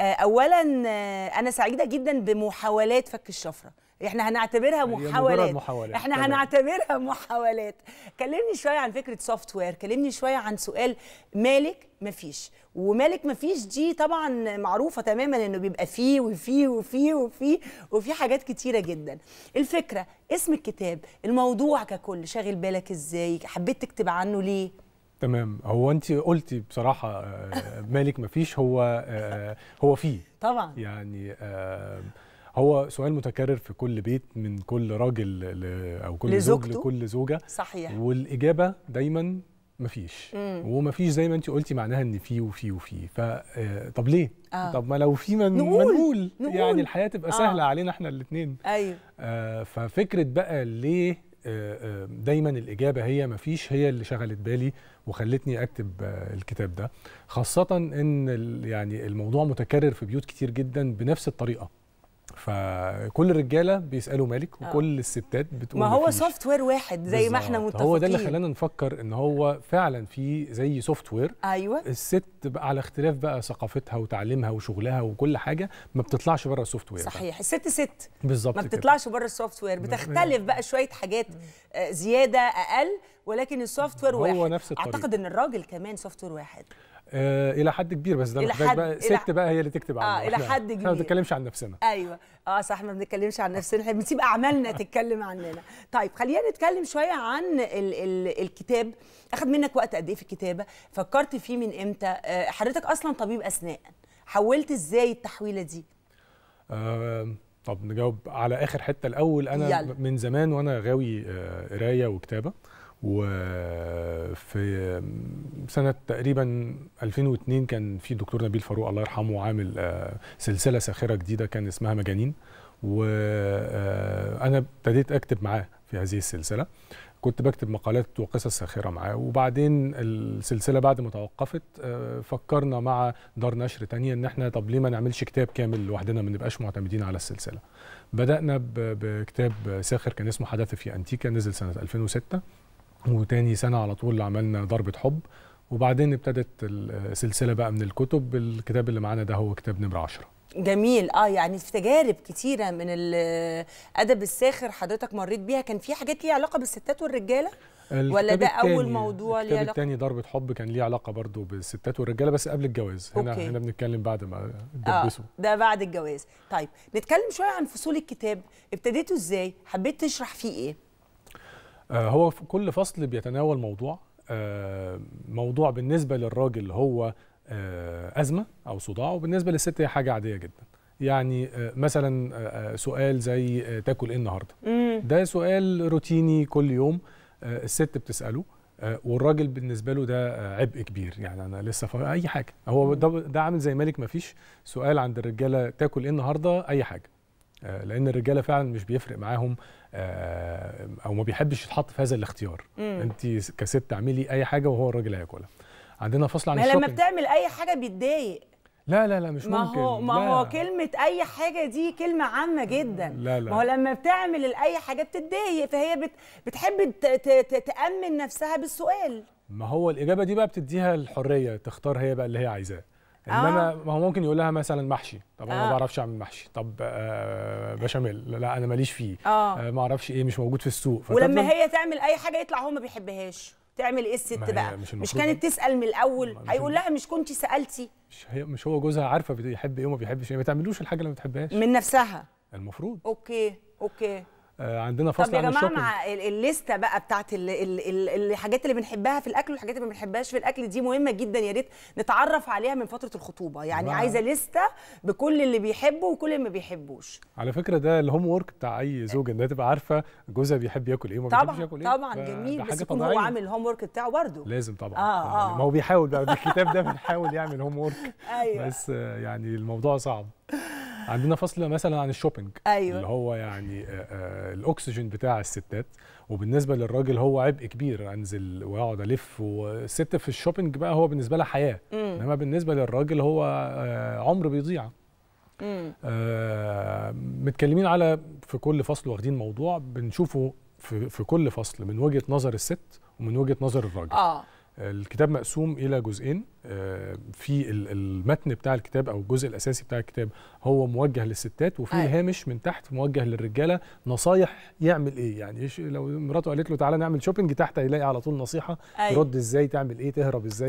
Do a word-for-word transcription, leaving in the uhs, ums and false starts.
اولا انا سعيده جدا بمحاولات فك الشفره، احنا هنعتبرها محاولات. محاولات احنا طبعا. هنعتبرها محاولات. كلمني شويه عن فكره سوفت وير، كلمني شويه عن سؤال مالك مفيش، ومالك مفيش دي طبعا معروفه تماما انه بيبقى فيه وفيه وفيه وفيه وفيه حاجات كتيره جدا. الفكره، اسم الكتاب، الموضوع ككل، شاغل بالك ازاي، حبيت تكتب عنه ليه؟ تمام. هو انت قلتي بصراحه مالك مفيش، هو هو فيه طبعا، يعني هو سؤال متكرر في كل بيت من كل راجل او كل لزوجته. زوج لكل زوجه، صحيح. والاجابه دايما مفيش، مم. ومفيش زي ما انت قلتي معناها ان فيه وفيه وفيه، فطب ليه؟ آه. طب ما لو في ما نقول، يعني الحياه تبقى آه. سهله علينا احنا الاثنين. ايوه. آه ففكره بقى ليه دايما الإجابة هي مفيش، هي اللي شغلت بالي وخلتني أكتب الكتاب ده، خاصة إن يعني الموضوع متكرر في بيوت كتير جدا بنفس الطريقة، فكل الرجالة بيسألوا مالك وكل الستات بتقول ما هو سوفت وير واحد زي بالزبط. ما احنا متفقين، هو ده اللي خلانا نفكر إن هو فعلا في زي سوفت وير. أيوة. الست بقى على اختلاف بقى ثقافتها وتعليمها وشغلها وكل حاجة ما بتطلعش بره السوفت وير. صحيح بقى. الست ست بالظبط ما بتطلعش بره السوفت وير، بتختلف بقى شوية حاجات زيادة أقل، ولكن السوفت وير واحد. هو نفس الطريقة. أعتقد إن الراجل كمان سوفت وير واحد آه الى حد كبير، بس ده محتاج بقى ست بقى هي اللي تكتب عنه. اه الى حد كبير احنا ما بنتكلمش عن نفسنا. ايوه اه صح، ما بنتكلمش عن نفسنا، احنا بنسيب اعمالنا تتكلم عننا. طيب خلينا نتكلم شويه عن ال ال الكتاب. اخذ منك وقت قد ايه في الكتابه؟ فكرت فيه من امتى؟ آه حضرتك اصلا طبيب اسنان، حولت ازاي التحويله دي؟ آه طب نجاوب على اخر حته الاول. انا يلا. من زمان وانا غاوي قرايه آه وكتابه، وفي سنة تقريبا ألفين واثنين كان في دكتور نبيل فاروق الله يرحمه عامل سلسلة ساخرة جديدة كان اسمها مجانين، وأنا ابتديت أكتب معاه في هذه السلسلة، كنت بكتب مقالات وقصص ساخرة معاه. وبعدين السلسلة بعد ما توقفت فكرنا مع دار نشر تانية إن احنا طب ليه ما نعملش كتاب كامل لوحدنا، ما نبقاش معتمدين على السلسلة. بدأنا بكتاب ساخر كان اسمه حادثة في أنتيكا، نزل سنة ألفين وستة، وتاني سنة على طول عملنا ضربة حب، وبعدين ابتدت السلسلة بقى من الكتب. الكتاب اللي معانا ده هو كتاب نمرة عشرة. جميل. اه يعني في تجارب كتيرة من الأدب الساخر حضرتك مريت بيها، كان في حاجات ليها علاقة بالستات والرجالة؟ ولا ده أول موضوع ليه علاقة؟ الكتاب التاني ضربة حب كان ليه علاقة برضه بالستات والرجالة بس قبل الجواز. هنا أوكي. هنا بنتكلم بعد ما تدبسوا. آه ده بعد الجواز. طيب نتكلم شوية عن فصول الكتاب، ابتديته ازاي؟ حبيت تشرح فيه ايه؟ هو في كل فصل بيتناول موضوع، موضوع بالنسبة للراجل هو أزمة أو صداع، وبالنسبة للست هي حاجة عادية جدا. يعني مثلا سؤال زي تاكل إيه النهاردة؟ ده سؤال روتيني كل يوم الست بتسأله، والراجل بالنسبه له ده عبء كبير، يعني انا لسه في اي حاجه. هو ده عامل زي مالك مفيش، سؤال عند الرجاله تاكل إيه النهاردة؟ أي حاجة، لأن الرجالة فعلا مش بيفرق معاهم أو ما بيحبش يتحط في هذا الاختيار. مم. أنت كست تعملي أي حاجة وهو الراجل هياكلها. عندنا فصل عن الشوبينج. ما لما بتعمل أي حاجة بيتضايق. لا لا لا مش ما ممكن. هو ما لا. هو كلمة أي حاجة دي كلمة عامة جدا. لا لا. ما هو لما بتعمل الأي حاجة بتتضايق، فهي بت بتحب تأمن نفسها بالسؤال. ما هو الإجابة دي بقى بتديها الحرية تختار هي بقى اللي هي عايزاه. انما آه. ما هو ممكن يقول لها مثلا محشي، طب انا آه. ما بعرفش اعمل محشي، طب آه بشاميل، لا انا ماليش فيه، آه. آه ما اعرفش ايه، مش موجود في السوق. ولما هي تعمل اي حاجه يطلع هو ما بيحبهاش، تعمل ايه الست بقى؟ مش, مش كانت تسال من الاول؟ هيقول لها مش كنت سالتي؟ مش, هي مش هو جوزها عارفه بيحب ايه وما بيحبش ايه، ما تعملوش الحاجه اللي ما بتحبهاش من نفسها المفروض. اوكي اوكي. عندنا فصل عن الشوبينج. طب يا جماعه مع الليسته بقى بتاعت الحاجات اللي بنحبها في الاكل والحاجات اللي ما بنحبهاش في الاكل دي مهمه جدا، يا ريت نتعرف عليها من فتره الخطوبه، يعني عايزه ليسته بكل اللي بيحبه وكل اللي ما بيحبوش. على فكره ده الهوم وورك بتاع اي زوجه، انها تبقى عارفه جوزها بيحب ياكل ايه وما بيحبش ياكل ايه. طبعا طبعا جميل، بس يكون هو عامل الهوم وورك بتاعه برده. لازم طبعا. آه آه. يعني ما هو بيحاول بقى بالكتاب ده بنحاول يعمل هوم وورك. ايوه بس يعني الموضوع صعب. عندنا فصل مثلا عن الشوبينج. أيوة. اللي هو يعني الاكسجين بتاع الستات، وبالنسبه للراجل هو عبء كبير، انزل واقعد الف. والست في الشوبينج بقى هو بالنسبه لها حياه، انما بالنسبه للراجل هو عمر بيضيع. آه متكلمين على في كل فصل واخدين موضوع بنشوفه في, في كل فصل من وجهه نظر الست ومن وجهه نظر الراجل. اه الكتاب مقسوم إلى جزئين، في المتن بتاع الكتاب أو الجزء الأساسي بتاع الكتاب هو موجه للستات، وفي أيه. هامش من تحت موجه للرجالة، نصايح يعمل إيه، يعني لو مراته قالت له تعالى نعمل شوبينج تحت هيلاقي على طول نصيحة أيه. يرد إزاي، تعمل إيه، تهرب إزاي.